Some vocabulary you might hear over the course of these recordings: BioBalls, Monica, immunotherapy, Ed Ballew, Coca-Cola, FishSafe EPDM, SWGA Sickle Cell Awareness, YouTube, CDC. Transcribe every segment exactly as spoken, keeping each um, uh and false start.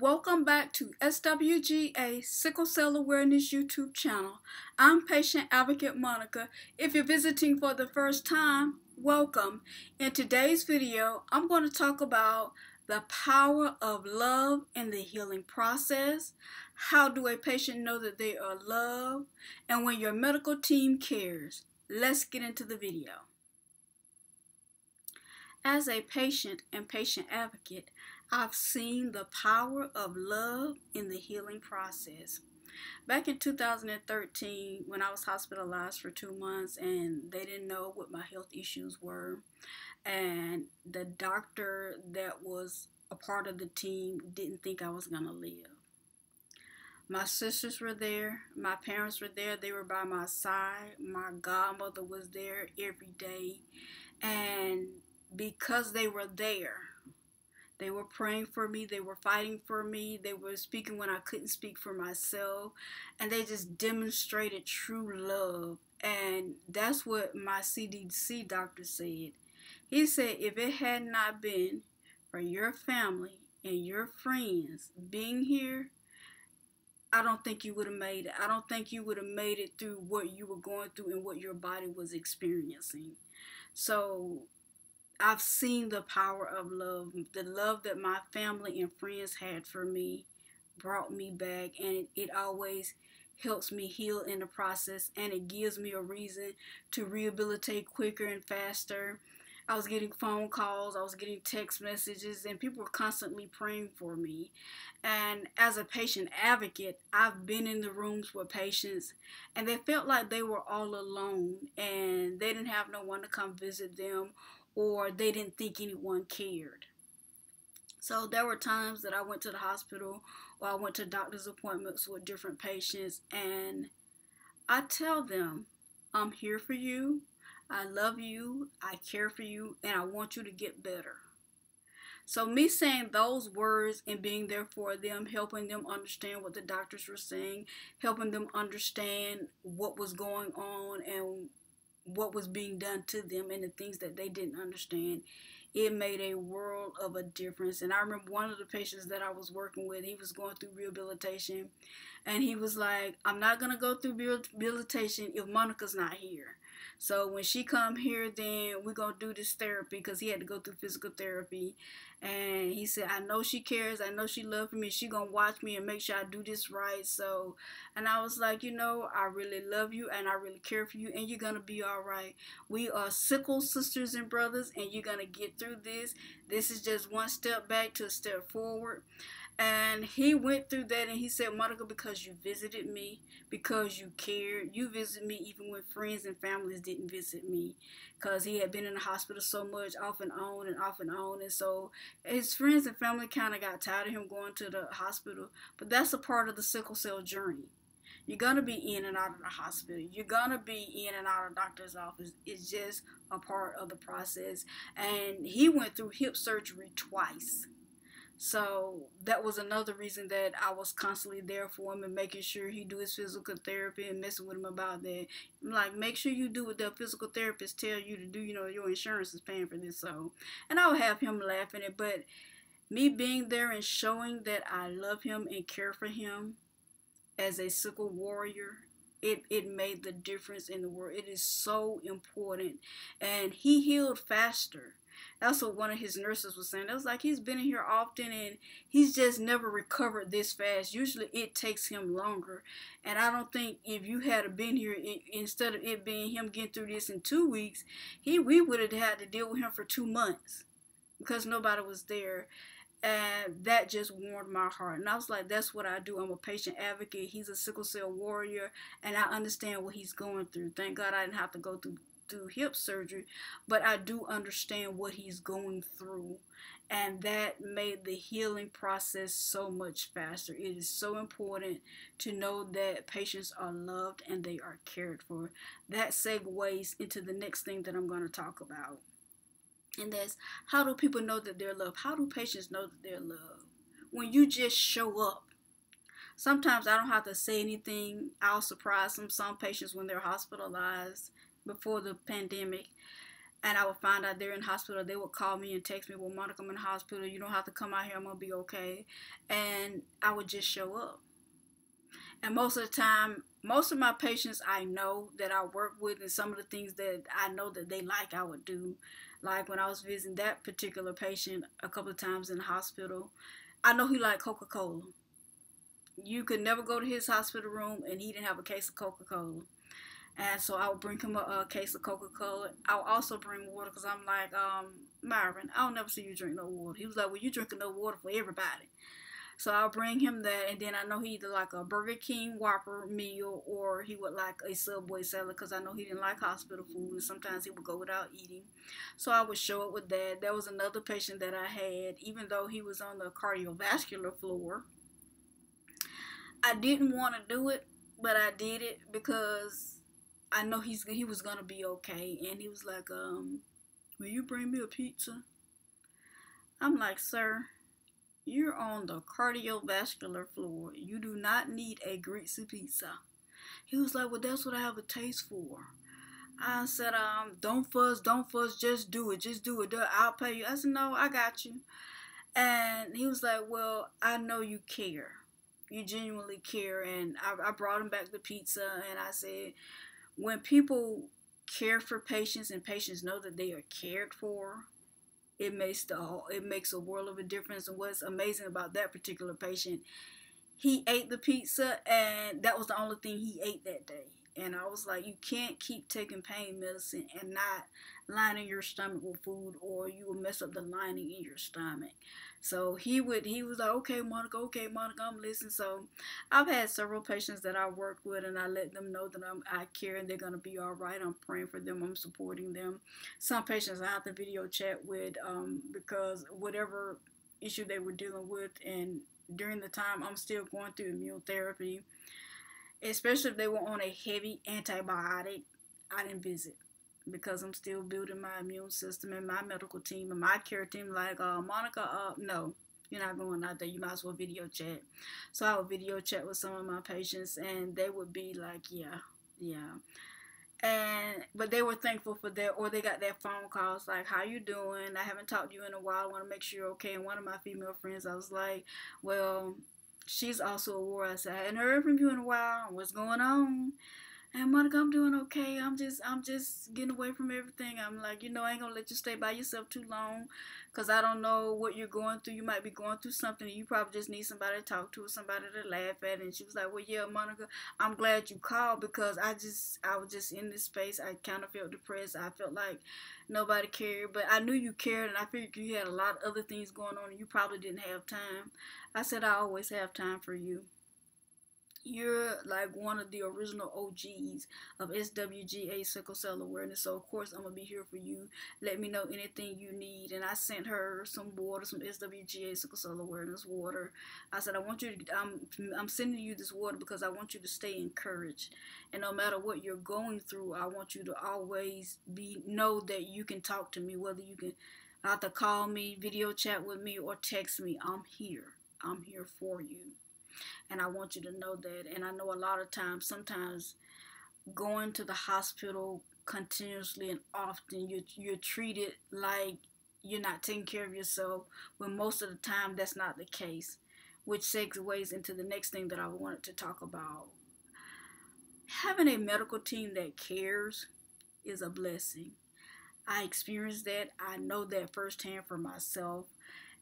Welcome back to S W G A Sickle Cell Awareness YouTube channel. I'm patient advocate Monica. If you're visiting for the first time, welcome. In today's video, I'm going to talk about the power of love in the healing process. How do a patient know that they are loved? And when your medical team cares. Let's get into the video. As a patient and patient advocate, I've seen the power of love in the healing process. Back in two thousand thirteen, when I was hospitalized for two months and they didn't know what my health issues were, and the doctor that was a part of the team didn't think I was going to live. My sisters were there. My parents were there. They were by my side. My godmother was there every day. And because they were there, they were praying for me, they were fighting for me, they were speaking when I couldn't speak for myself, and they just demonstrated true love. And that's what my C D C doctor said. He said, if it had not been for your family and your friends being here, I don't think you would have made it. I don't think you would have made it through what you were going through and what your body was experiencing. So I've seen the power of love. The love that my family and friends had for me brought me back, and it always helps me heal in the process, and it gives me a reason to rehabilitate quicker and faster. I was getting phone calls, I was getting text messages, and people were constantly praying for me. And as a patient advocate, I've been in the rooms with patients, and they felt like they were all alone, and they didn't have no one to come visit them, or they didn't think anyone cared. So there were times that I went to the hospital or I went to doctor's appointments with different patients, and I tell them, I'm here for you, I love you, I care for you, and I want you to get better. So me saying those words and being there for them, helping them understand what the doctors were saying, helping them understand what was going on and what was being done to them and the things that they didn't understand, it made a world of a difference. And I remember one of the patients that I was working with, he was going through rehabilitation, and he was like, I'm not going to go through rehabilitation if Monica's not here. So when she come here, then we're going to do this therapy, because he had to go through physical therapy. And he said, I know she cares, I know she loves me, she going to watch me and make sure I do this right. So, and I was like, you know, I really love you and I really care for you, and you're going to be all right. We are sickle sisters and brothers, and you're going to get through this. This is just one step back to a step forward. And he went through that, and he said, Monica, because you visited me, because you cared, you visited me even when friends and families didn't visit me, because he had been in the hospital so much, off and on and off and on. And so his friends and family kind of got tired of him going to the hospital. But that's a part of the sickle cell journey. You're going to be in and out of the hospital. You're going to be in and out of the doctor's office. It's just a part of the process. And he went through hip surgery twice. So that was another reason that I was constantly there for him and making sure he do his physical therapy and messing with him about that. Like, make sure you do what the physical therapist tell you to do. You know, your insurance is paying for this. So, and I would have him laughing at it. But me being there and showing that I love him and care for him as a sickle warrior, It, it made the difference in the world. It is so important. And he healed faster. That's what one of his nurses was saying. It was like, he's been in here often and he's just never recovered this fast. Usually it takes him longer. And I don't think if you had been here, it, instead of it being him getting through this in two weeks, he we would have had to deal with him for two months because nobody was there. And that just warmed my heart. And I was like, that's what I do. I'm a patient advocate. He's a sickle cell warrior, and I understand what he's going through. Thank God I didn't have to go through through hip surgery, but I do understand what he's going through, and that made the healing process so much faster. It is so important to know that patients are loved and they are cared for. That segues into the next thing that I'm going to talk about, and that's, how do people know that they're loved? How do patients know that they're loved? When you just show up. Sometimes I don't have to say anything. I'll surprise some, some patients when they're hospitalized before the pandemic. and I would find out they're in the hospital, they would call me and text me, well, Monica, I'm in the hospital, you don't have to come out here, I'm going to be okay. And I would just show up. And most of the time, most of my patients I know that I work with, and some of the things that I know that they like, I would do. Like when I was visiting that particular patient a couple of times in the hospital, I know he liked Coca-Cola. You could never go to his hospital room and he didn't have a case of Coca-Cola. And so I would bring him a, a case of Coca-Cola. I'll also bring water because I'm like, um, Myron, I'll never see you drink no water. He was like, well, you drinking no water for everybody. So I'll bring him that, and then I know he either like a Burger King Whopper meal or he would like a Subway salad because I know he didn't like hospital food, and sometimes he would go without eating. So I would show up with that. There was another patient that I had, even though he was on the cardiovascular floor. I didn't want to do it, but I did it because I know he's he was going to be okay. And he was like, um, will you bring me a pizza? I'm like, sir, you're on the cardiovascular floor. You do not need a greasy pizza. He was like, well, that's what I have a taste for. I said, um, don't fuss, don't fuss, just do it, just do it. I'll pay you. I said, no, I got you. And he was like, well, I know you care. You genuinely care. And I, I brought him back the pizza, and I said, when people care for patients and patients know that they are cared for, it makes the whole, it makes a world of a difference. And what's amazing about that particular patient, he ate the pizza, and that was the only thing he ate that day. And I was like, you can't keep taking pain medicine and not lining your stomach with food, or you will mess up the lining in your stomach. So he would, he was like, okay, Monica, okay, Monica, I'm listening. So I've had several patients that I work with, and I let them know that I'm, I care and they're going to be all right. I'm praying for them. I'm supporting them. Some patients I have to video chat with um, because whatever issue they were dealing with, and during the time I'm still going through immunotherapy, especially if they were on a heavy antibiotic, I didn't visit because I'm still building my immune system, and my medical team and my care team like, uh, Monica, uh, no, you're not going out there. You might as well video chat. So I would video chat with some of my patients, and they would be like, yeah, yeah. And but they were thankful for that, or they got that phone calls like, how you doing? I haven't talked to you in a while. I want to make sure you're okay. And one of my female friends, I was like, well, she's also a warrior. I said, I hadn't heard from you in a while. What's going on? And Monica, I'm doing okay. I'm just I'm just getting away from everything. I'm like, you know, I ain't going to let you stay by yourself too long because I don't know what you're going through. You might be going through something. You probably just need somebody to talk to or somebody to laugh at. And she was like, well, yeah, Monica, I'm glad you called because I just I was just in this space. I kind of felt depressed. I felt like nobody cared. But I knew you cared, and I figured you had a lot of other things going on, and you probably didn't have time. I said, I always have time for you. You're like one of the original O Gs of S W G A Sickle Cell Awareness, so of course I'm going to be here for you. Let me know anything you need. And I sent her some water, some S W G A Sickle Cell Awareness water. I said, I want you to, I'm, I'm sending you this water because I want you to stay encouraged. And no matter what you're going through, I want you to always be know that you can talk to me, whether you can either call me, video chat with me, or text me. I'm here. I'm here for you. And I want you to know that. And I know a lot of times, sometimes going to the hospital continuously and often, you're, you're treated like you're not taking care of yourself, when most of the time that's not the case, which segues into the next thing that I wanted to talk about. Having a medical team that cares is a blessing. I experienced that. I know that firsthand for myself.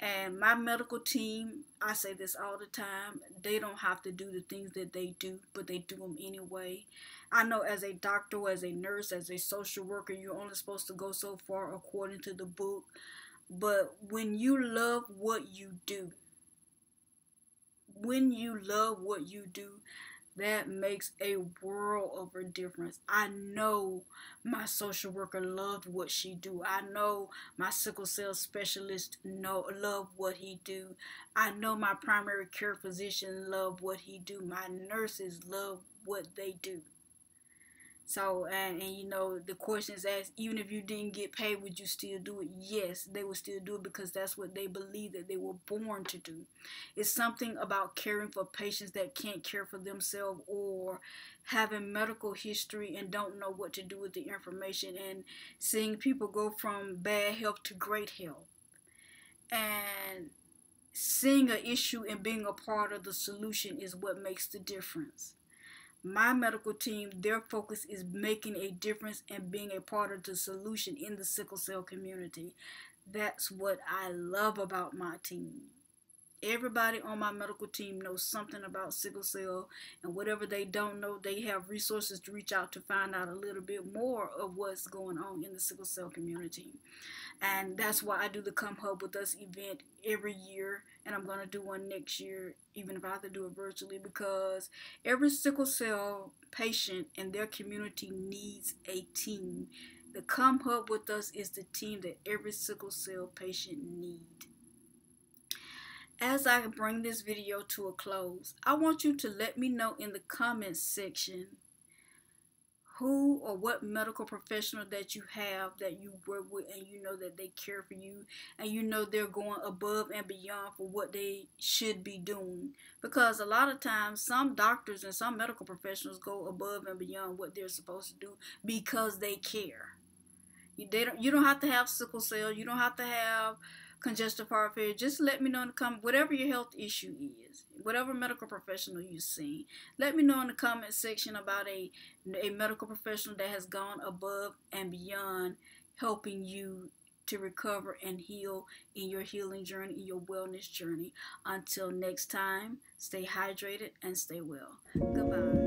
And my medical team, I say this all the time, they don't have to do the things that they do, but they do them anyway. I know as a doctor, as a nurse, as a social worker, you're only supposed to go so far according to the book. But when you love what you do, when you love what you do, that makes a world of a difference. I know my social worker loved what she do. I know my sickle cell specialist know, loved what he do. I know my primary care physician loved what he do. My nurses love what they do. So, and, and you know, the questions asked, even if you didn't get paid, would you still do it? Yes, they would still do it because that's what they believe that they were born to do. It's something about caring for patients that can't care for themselves or having medical history and don't know what to do with the information, and seeing people go from bad health to great health. And seeing an issue and being a part of the solution is what makes the difference. My medical team, their focus is making a difference and being a part of the solution in the sickle cell community. That's what I love about my team. Everybody on my medical team knows something about sickle cell, and whatever they don't know, they have resources to reach out to find out a little bit more of what's going on in the sickle cell community. And that's why I do the Come Hub With Us event every year, and I'm going to do one next year, even if I have to do it virtually, because every sickle cell patient in their community needs a team. The Come Hub With Us is the team that every sickle cell patient needs. As I bring this video to a close, I want you to let me know in the comments section who or what medical professional that you have that you work with, and you know that they care for you, and you know they're going above and beyond for what they should be doing. Because a lot of times some doctors and some medical professionals go above and beyond what they're supposed to do because they care. You, they don't, you don't have to have sickle cell. You don't have to have congestive heart failure. Just let me know in the comments, whatever your health issue is, whatever medical professional you've seen, let me know in the comment section about a, a medical professional that has gone above and beyond helping you to recover and heal in your healing journey, in your wellness journey. Until next time, stay hydrated and stay well. Goodbye.